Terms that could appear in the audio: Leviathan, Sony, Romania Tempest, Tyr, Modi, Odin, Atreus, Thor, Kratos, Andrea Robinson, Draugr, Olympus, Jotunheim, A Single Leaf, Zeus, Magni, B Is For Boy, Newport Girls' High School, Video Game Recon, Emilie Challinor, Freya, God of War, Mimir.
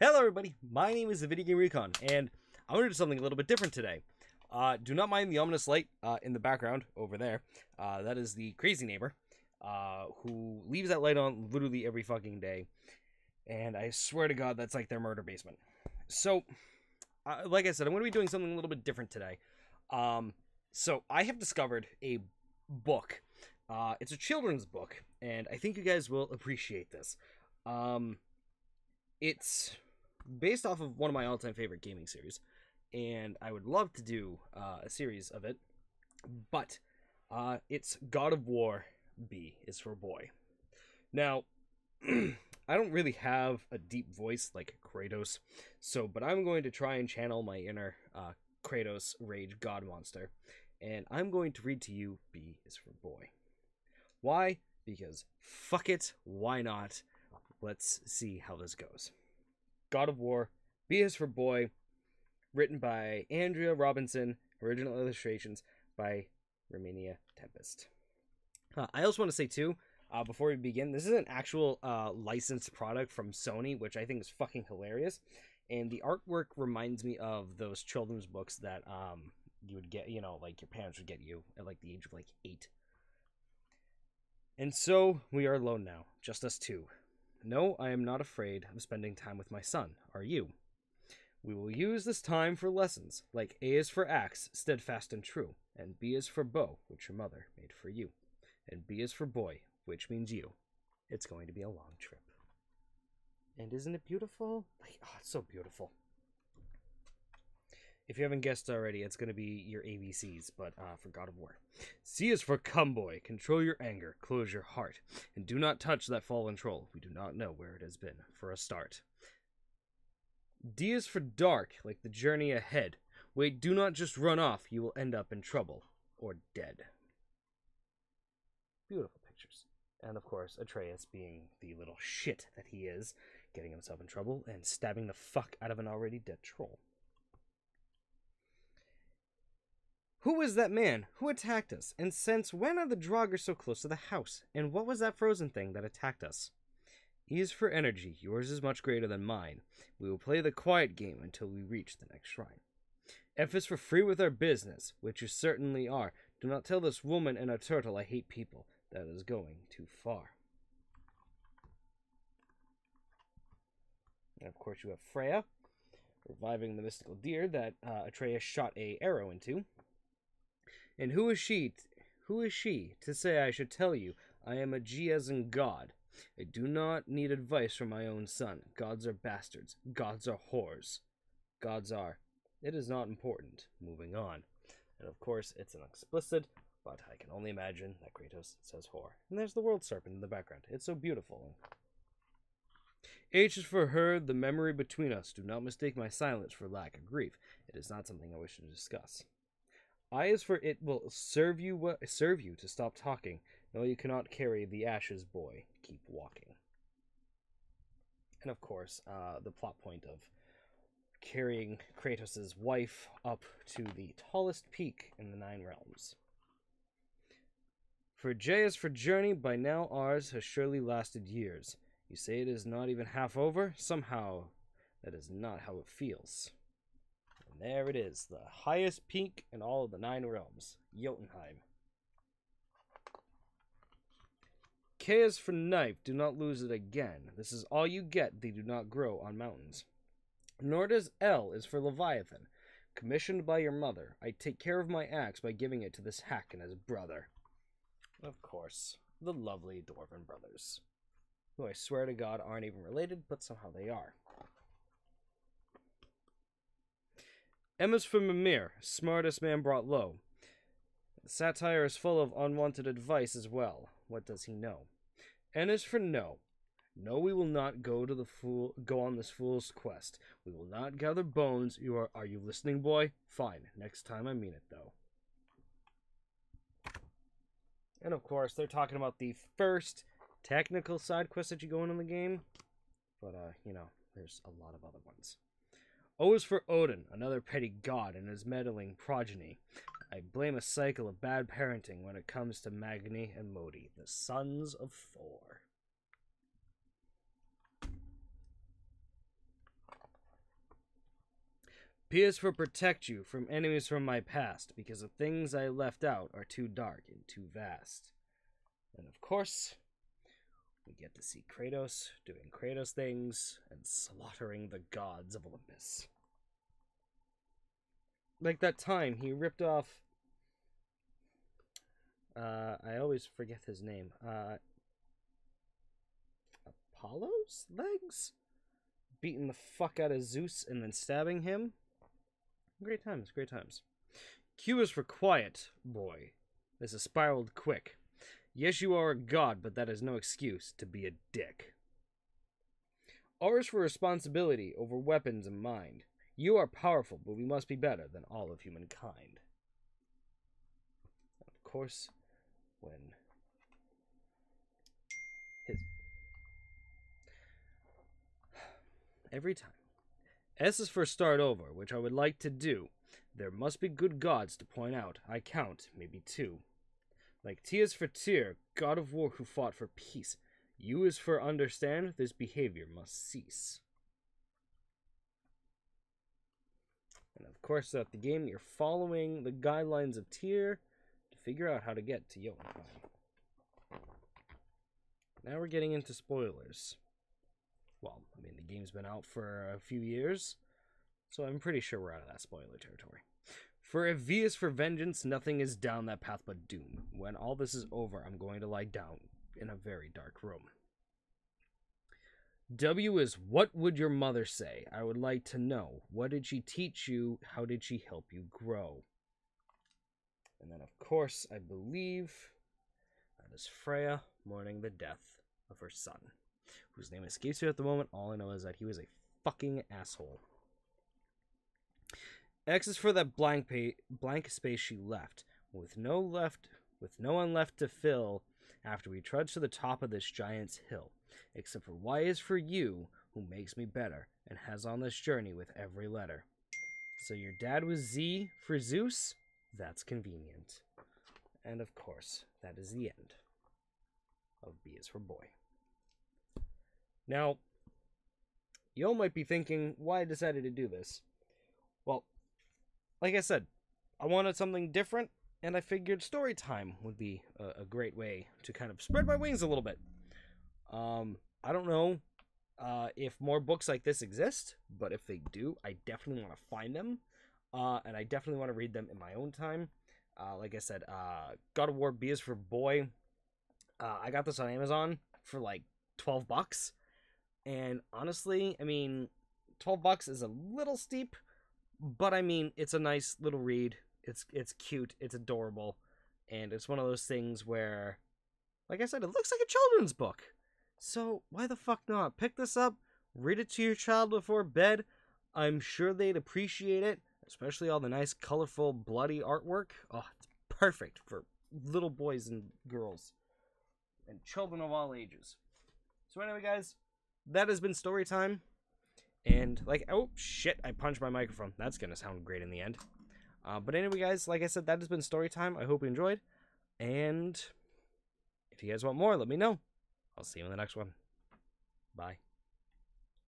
Hello everybody, my name is the Video Game Recon, and I'm going to do something a little bit different today. Do not mind the ominous light in the background over there. That is the crazy neighbor who leaves that light on literally every fucking day. And I swear to God, that's like their murder basement. So, like I said, I'm going to be doing something a little bit different today. So, I have discovered a book. It's a children's book, and I think you guys will appreciate this. It's based off of one of my all-time favorite gaming series, and I would love to do a series of it, but it's God of War. B is for boy. Now, I don't really have a deep voice like Kratos, but I'm going to try and channel my inner Kratos rage god monster, and I'm going to read to you B is for boy. Why? Because fuck it, why not? Let's see how this goes. God of War, B is for boy, written by Andrea Robinson, original illustrations by Romania Tempest. I also want to say, too, before we begin, this is an actual licensed product from Sony, which I think is fucking hilarious. And the artwork reminds me of those children's books that you would get, you know, like your parents would get you at like the age of like 8. And so we are alone now, just us two. No, I am not afraid of spending time with my son. Are you? We will use this time for lessons, like A is for axe, steadfast and true, and B is for bow, which your mother made for you, and B is for boy, which means you. It's going to be a long trip. And isn't it beautiful? Like, oh, it's so beautiful. If you haven't guessed already, it's going to be your ABCs, but for God of War. C is for come, boy. Control your anger. Close your heart. And do not touch that fallen troll. We do not know where it has been for a start. D is for dark, like the journey ahead. Wait, do not just run off. You will end up in trouble or dead. Beautiful pictures. And, of course, Atreus being the little shit that he is, getting himself in trouble and stabbing the fuck out of an already dead troll. Who is that man? Who attacked us? And since when are the Draugr so close to the house? And what was that frozen thing that attacked us? E is for energy. Yours is much greater than mine. We will play the quiet game until we reach the next shrine. F is for free with our business, which you certainly are. Do not tell this woman and a turtle I hate people. That is going too far. And of course you have Freya, reviving the mystical deer that Atreus shot an arrow into. And who is she to say I should tell you? I am a G as in God. I do not need advice from my own son. Gods are bastards. Gods are whores. Gods are. It is not important. Moving on. And of course, it's an explicit, but I can only imagine that Kratos says whore. And there's the world serpent in the background. It's so beautiful. H is for her, the memory between us. Do not mistake my silence for lack of grief. It is not something I wish to discuss. I is for it will serve you to stop talking. No, you cannot carry the ashes, boy. Keep walking. And of course, the plot point of carrying Kratos' wife up to the tallest peak in the 9 realms. For J is for journey. By now, ours has surely lasted years. You say it is not even half over? Somehow, that is not how it feels. There it is, the highest peak in all of the 9 realms, Jotunheim. K is for knife, do not lose it again. This is all you get, they do not grow on mountains. Nor does L is for Leviathan, commissioned by your mother. I take care of my axe by giving it to this hack and his brother. Of course, the lovely Dwarven brothers, who I swear to God aren't even related, but somehow they are. M is for Mimir, smartest man brought low. Satire is full of unwanted advice as well. What does he know? N is for no. No, we will not go on this fool's quest. We will not gather bones. Are you listening, boy? Fine. Next time I mean it, though. And of course, they're talking about the first technical side quest that you go in the game. But, you know, there's a lot of other ones. O is for Odin, another petty god and his meddling progeny. I blame a cycle of bad parenting when it comes to Magni and Modi, the sons of Thor. Peers for protect you from enemies from my past, because the things I left out are too dark and too vast. And of course, we get to see Kratos doing Kratos things and slaughtering the gods of Olympus. Like that time he ripped off... I always forget his name. Apollo's legs? Beating the fuck out of Zeus and then stabbing him? Great times, great times. Q is for quiet, boy. This has spiraled quick. Yes, you are a god, but that is no excuse to be a dick. R is for responsibility over weapons and mind. You are powerful, but we must be better than all of humankind. Of course, when his... Every time. S is for start over, which I would like to do. There must be good gods to point out. I count, maybe two. Like T is for Tyr, God of War who fought for peace. U is for understand, this behavior must cease. And of course, throughout the game, you're following the guidelines of Tyr to figure out how to get to Jotunheim. Now we're getting into spoilers. Well, I mean, the game's been out for a few years, so I'm pretty sure we're out of that spoiler territory. For if V is for vengeance, nothing is down that path but doom. When all this is over, I'm going to lie down in a very dark room. W is, what would your mother say? I would like to know. What did she teach you? How did she help you grow? And then, of course, I believe that is Freya mourning the death of her son, whose name escapes me at the moment. All I know is that he was a fucking asshole. X is for that blank space she left, with no one left to fill after we trudge to the top of this giant's hill, except for Y is for you, who makes me better, and has on this journey with every letter. So your dad was Z for Zeus? That's convenient. And of course, that is the end of B is for boy. Now, you all might be thinking why I decided to do this. Well, like I said, I wanted something different, and I figured story time would be a great way to kind of spread my wings a little bit. I don't know if more books like this exist, but if they do, I definitely want to find them, and I definitely want to read them in my own time. Like I said, God of War B is for Boy. I got this on Amazon for like 12 bucks, and honestly, I mean, 12 bucks is a little steep. But I mean, it's a nice little read. It's cute, it's adorable, and it's one of those things where, like I said, it looks like a children's book. So why the fuck not? Pick this up, read it to your child before bed. I'm sure they'd appreciate it, especially all the nice, colorful, bloody artwork. Oh, it's perfect for little boys and girls and children of all ages. So anyway, guys, that has been story time. And, like, oh, shit, I punched my microphone. That's going to sound great in the end. But anyway, guys, like I said, that has been story time. I hope you enjoyed. And if you guys want more, let me know. I'll see you in the next one. Bye.